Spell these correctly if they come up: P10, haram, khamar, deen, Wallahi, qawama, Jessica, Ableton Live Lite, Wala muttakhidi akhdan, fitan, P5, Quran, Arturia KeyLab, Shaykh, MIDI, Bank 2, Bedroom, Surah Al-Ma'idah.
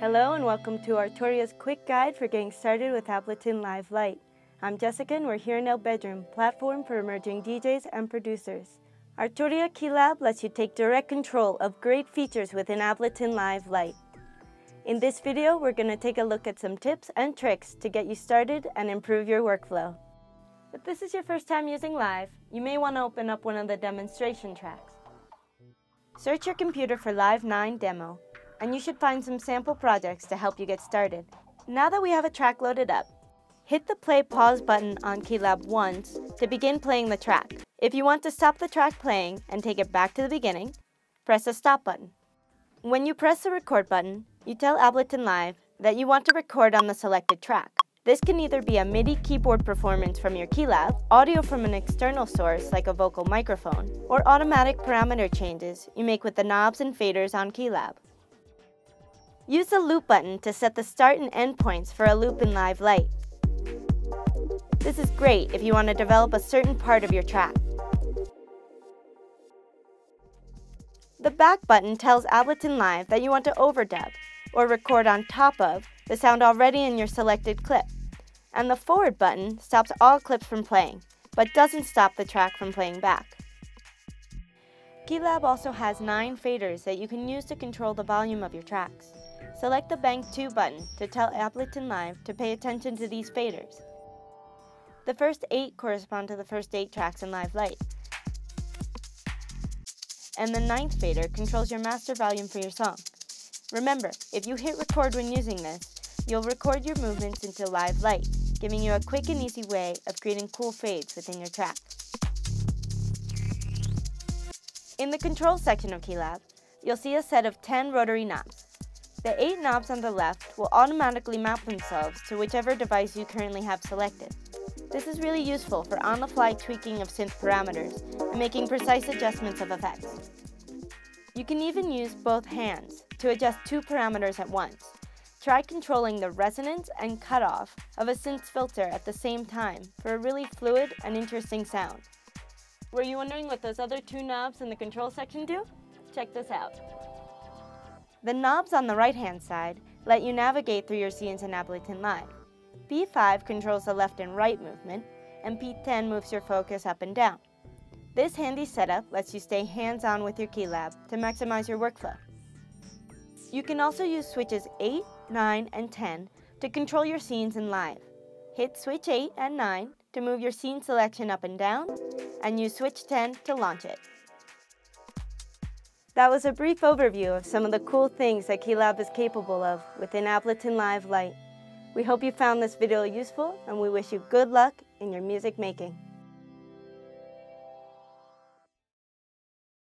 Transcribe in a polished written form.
Hello and welcome to Arturia's quick guide for getting started with Ableton Live Lite. I'm Jessica and we're here in our Bedroom, platform for emerging DJs and producers. Arturia KeyLab lets you take direct control of great features within Ableton Live Lite. In this video, we're going to take a look at some tips and tricks to get you started and improve your workflow. If this is your first time using Live, you may want to open up one of the demonstration tracks. Search your computer for Live 9 Demo, and you should find some sample projects to help you get started. Now that we have a track loaded up, hit the play pause button on KeyLab once to begin playing the track. If you want to stop the track playing and take it back to the beginning, press the stop button. When you press the record button, you tell Ableton Live that you want to record on the selected track. This can either be a MIDI keyboard performance from your KeyLab, audio from an external source like a vocal microphone, or automatic parameter changes you make with the knobs and faders on KeyLab. Use the loop button to set the start and end points for a loop in Live Lite. This is great if you want to develop a certain part of your track. The back button tells Ableton Live that you want to overdub, or record on top of, the sound already in your selected clip. And the forward button stops all clips from playing, but doesn't stop the track from playing back. KeyLab also has 9 faders that you can use to control the volume of your tracks. Select the Bank 2 button to tell Ableton Live to pay attention to these faders. The first 8 correspond to the first 8 tracks in Live Lite. And the 9th fader controls your master volume for your song. Remember, if you hit record when using this, you'll record your movements into Live Lite, giving you a quick and easy way of creating cool fades within your track. In the controls section of KeyLab, you'll see a set of 10 rotary knobs. The 8 knobs on the left will automatically map themselves to whichever device you currently have selected. This is really useful for on-the-fly tweaking of synth parameters and making precise adjustments of effects. You can even use both hands to adjust 2 parameters at once. Try controlling the resonance and cutoff of a synth filter at the same time for a really fluid and interesting sound. Were you wondering what those other 2 knobs in the control section do? Check this out. The knobs on the right-hand side let you navigate through your scenes in Ableton Live. P5 controls the left and right movement, and P10 moves your focus up and down. This handy setup lets you stay hands-on with your KeyLab to maximize your workflow. You can also use switches 8, 9, and 10 to control your scenes in Live. Hit switch 8 and 9 to move your scene selection up and down, and use switch 10 to launch it. That was a brief overview of some of the cool things that KeyLab is capable of within Ableton Live Lite. We hope you found this video useful, and we wish you good luck in your music making.